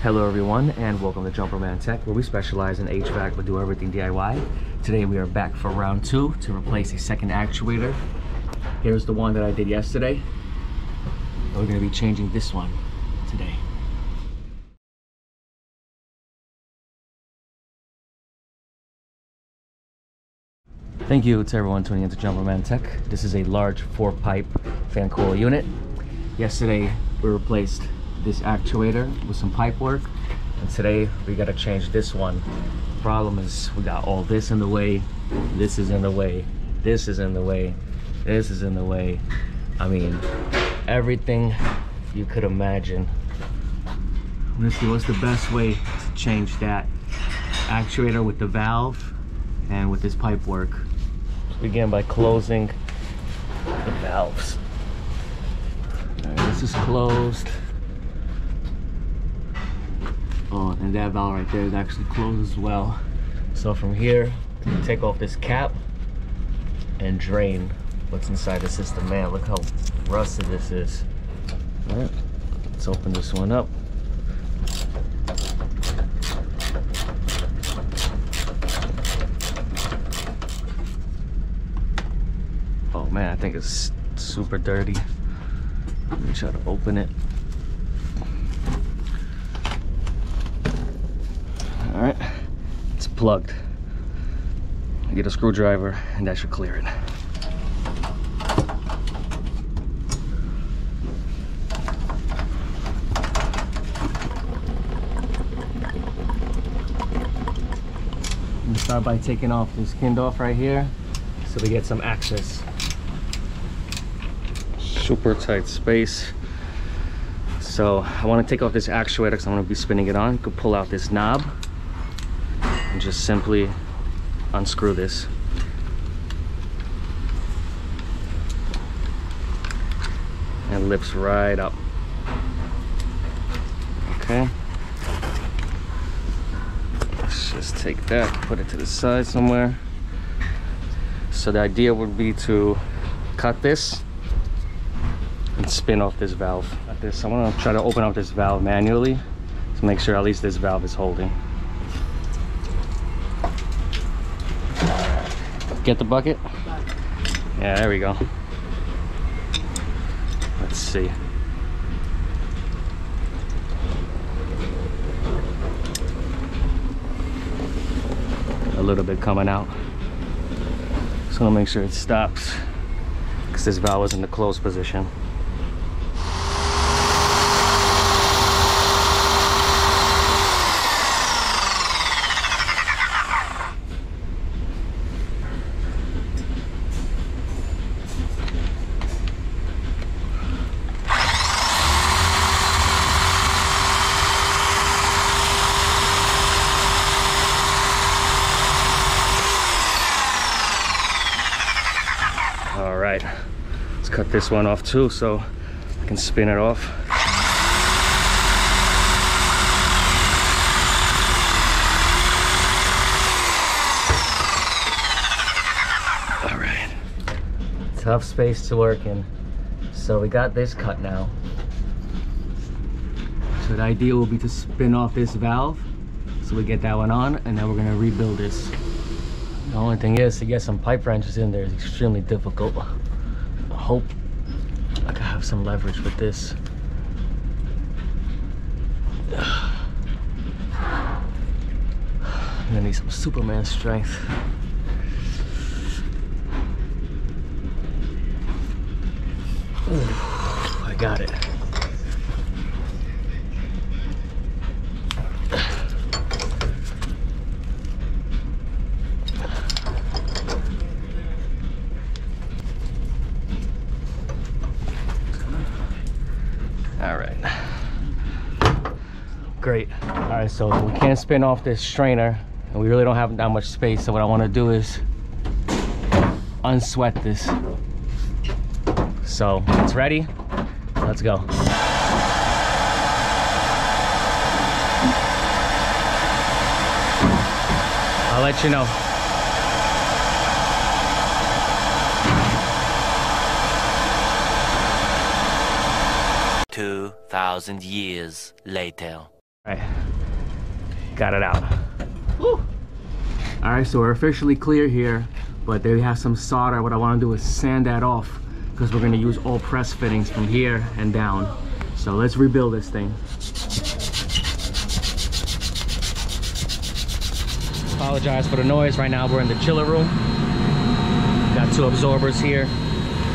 Hello everyone, and welcome to Jumper Man Tech, where we specialize in HVAC, we do everything DIY. Today we are back for round two to replace a second actuator. Here's the one that I did yesterday. We're going to be changing this one today. Thank you to everyone tuning into Jumper Man Tech. This is a large 4-pipe fan coil unit. Yesterday we replaced this actuator with some pipe work, and today we got to change this one. The problem is we got all this in the way, this is in the way, this is in the way, this is in the way. I mean, everything you could imagine. Let's see what's the best way to change that actuator with the valve and with this pipe work. Let's begin by closing the valves. All right, this is closed. Oh, and that valve right there is actually closed as well. So from here, take off this cap and drain what's inside the system. Man, look how rusted this is. All right, let's open this one up. Oh man, I think it's super dirty. Let me try to open it. All right, it's plugged. I get a screwdriver and that should clear it. I'm gonna start by taking off this kind off right here so we get some access. Super tight space. So I wanna take off this actuator because I'm gonna be spinning it on. You could pull out this knob. Just simply unscrew this. And lifts right up. Okay. Let's just take that, put it to the side somewhere. So the idea would be to cut this and spin off this valve. Cut this. I'm gonna try to open up this valve manually to make sure at least this valve is holding. Get the bucket? Yeah, there we go. Let's see. A little bit coming out. So I'll make sure it stops because this valve is in the closed position. Alright, let's cut this one off too so I can spin it off. Alright, tough space to work in. So we got this cut now. So the idea will be to spin off this valve so we get that one on, and then we're going to rebuild this. The only thing is to get some pipe wrenches in there is extremely difficult. I hope I can have some leverage with this. I'm gonna need some Superman strength. Ooh, I got it. Great. All right, so we can't spin off this strainer and we really don't have that much space, so what I want to do is unsweat this. So it's ready, let's go. I'll let you know. Two 2,000 years later. Alright, got it out. Woo. All right, so we're officially clear here, but there we have some solder. What I want to do is sand that off because we're going to use all press fittings from here and down. So let's rebuild this thing. Apologize for the noise. Right now we're in the chiller room. Got two absorbers here.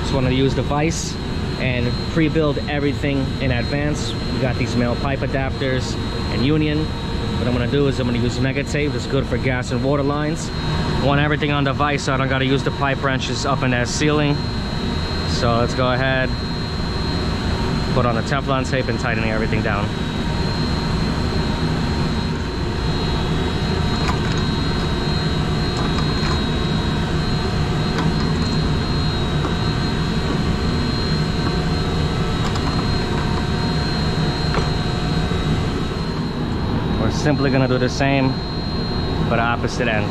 Just wanted to use the vise and pre-build everything in advance. We got these male pipe adapters and union. What I'm gonna do is I'm gonna use mega tape. That's good for gas and water lines. I want everything on the vise so I don't gotta use the pipe wrenches up in that ceiling. So let's go ahead, put on the Teflon tape and tightening everything down. Simply gonna do the same for the opposite end.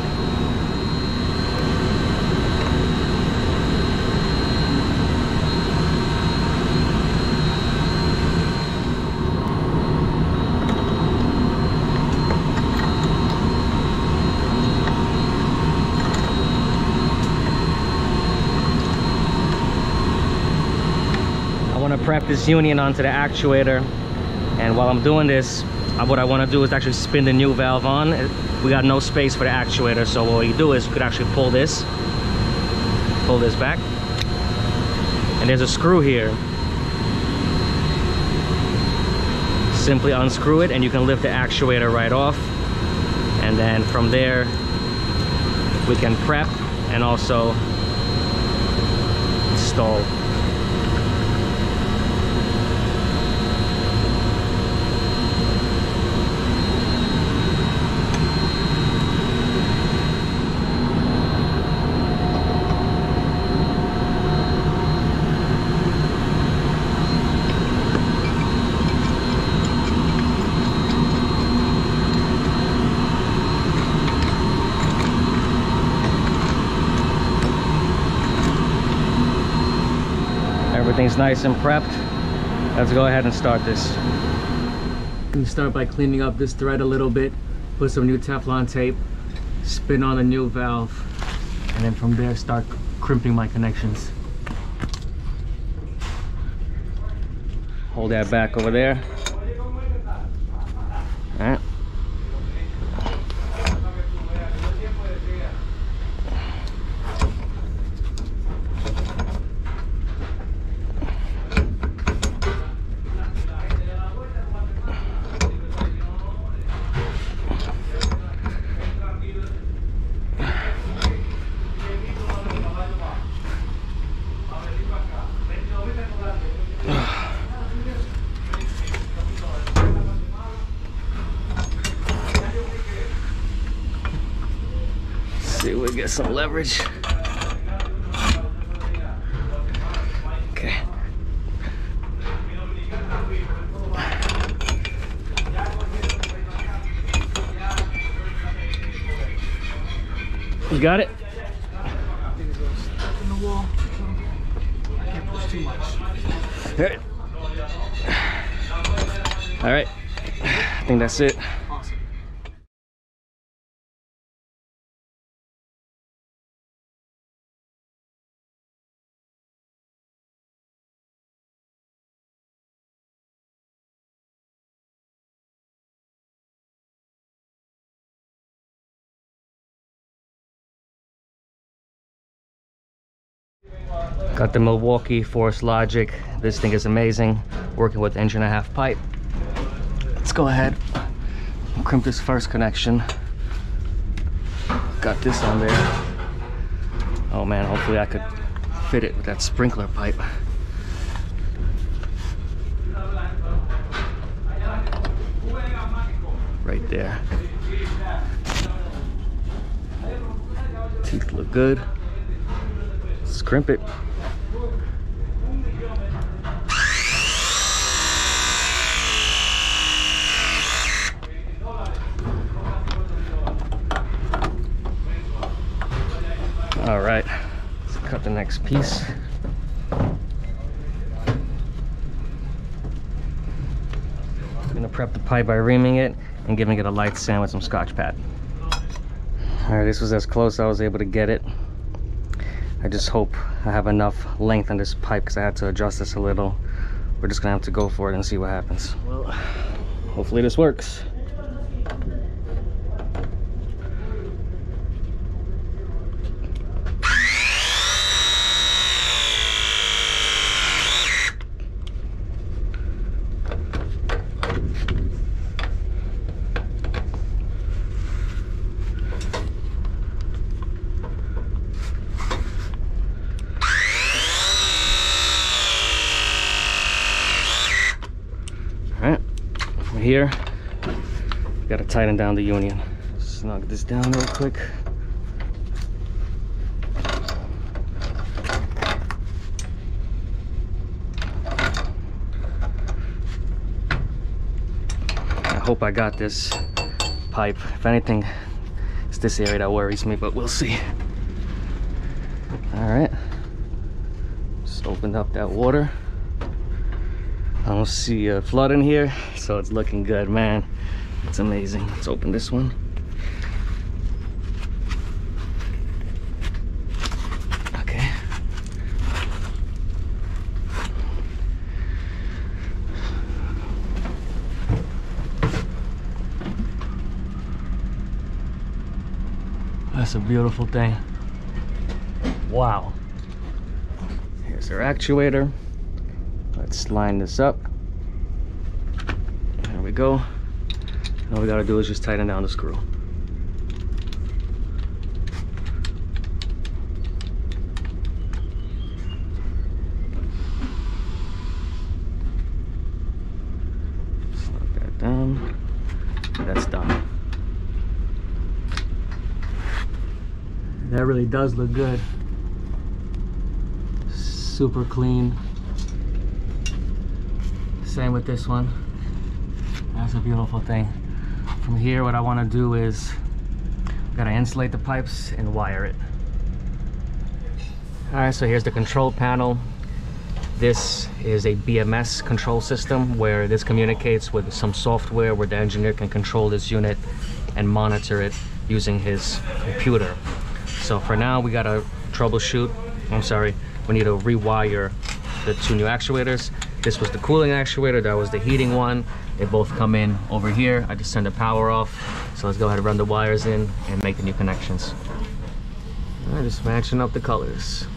I want to prep this union onto the actuator, and while I'm doing this, what I want to do is actually spin the new valve on. We got no space for the actuator, so what you do is you could actually pull this back, and there's a screw here. Simply unscrew it and you can lift the actuator right off, and then from there we can prep and also install. Everything's nice and prepped. Let's go ahead and start this. You start by cleaning up this thread a little bit, put some new Teflon tape, spin on a new valve, and then from there start crimping my connections. Hold that back over there. All right. Get some leverage. Okay. You got it? In the wall. I can't push too much. Alright. Alright. I think that's it. Got the Milwaukee Force Logic. This thing is amazing. Working with 1.5-inch pipe. Let's go ahead and crimp this first connection. Got this on there. Oh man, hopefully I could fit it with that sprinkler pipe. Right there. Teeth look good. Let's crimp it. All right, let's cut the next piece. prep the pipe by reaming it and giving it a light sand with some Scotch pad. All right, this was as close as I was able to get it. I just hope I have enough length on this pipe because I had to adjust this a little. We're just gonna have to go for it and see what happens. Well, hopefully this works. Here, gotta tighten down the union. Snug this down real quick. I hope I got this pipe. If anything, it's this area that worries me, but we'll see. All right, just opened up that water. I don't see a flood in here, so it's looking good, man. It's amazing. Let's open this one. Okay. That's a beautiful thing. Wow. Here's our actuator. Let's line this up. There we go. All we gotta do is just tighten down the screw. Slide that down. That's done. That really does look good. Super clean. Same with this one. That's a beautiful thing. From here, what I want to do is gotta insulate the pipes and wire it. All right, so here's the control panel. This is a BMS control system where this communicates with some software where the engineer can control this unit and monitor it using his computer. So for now, we gotta we need to rewire the two new actuators. This was the cooling actuator, that was the heating one. They both come in over here. I just turned the power off. So let's go ahead and run the wires in and make the new connections. All right, just matching up the colors.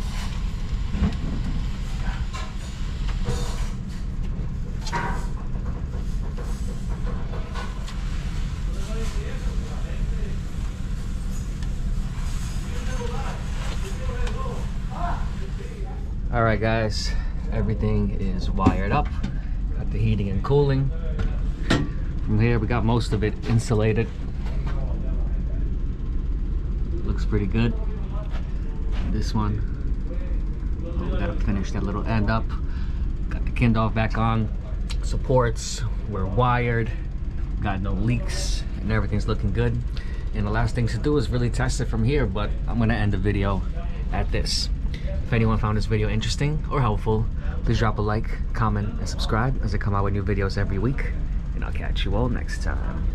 All right, guys. Everything is wired up. Got the heating and cooling. From here, we got most of it insulated. Looks pretty good. This one, we gotta finish that little end up. Got the Kindorf back on. Supports, we're wired. Got no leaks, and everything's looking good. And the last thing to do is really test it from here, but I'm gonna end the video at this. If anyone found this video interesting or helpful, please drop a like, comment, and subscribe as I come out with new videos every week. And I'll catch you all next time.